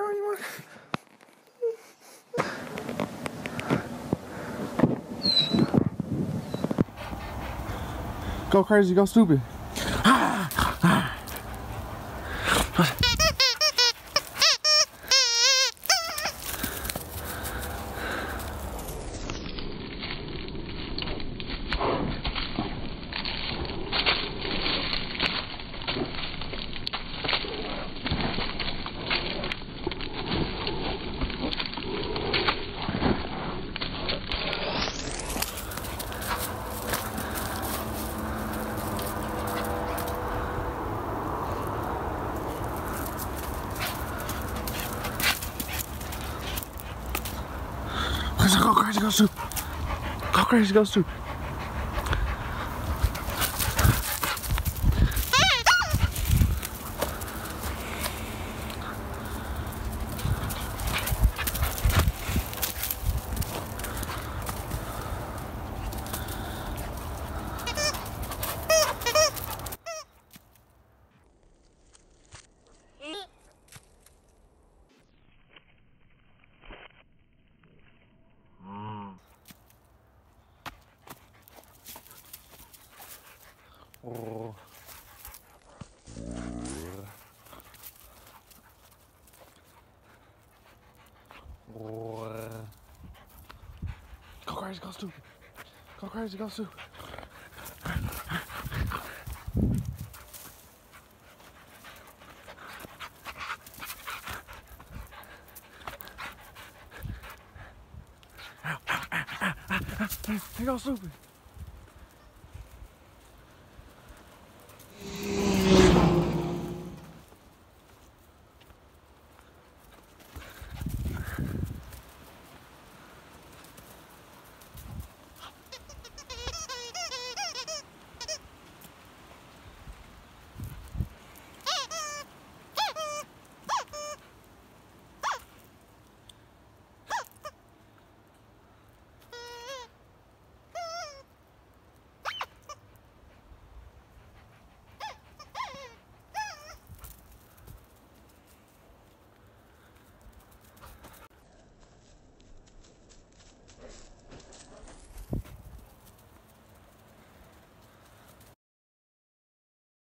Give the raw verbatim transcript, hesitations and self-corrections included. girl you want? Go crazy, go stupid. Go crazy, go soup. Go crazy, go soup. Oh. Go crazy, go stupid. Go crazy, go stupid. Go stupid.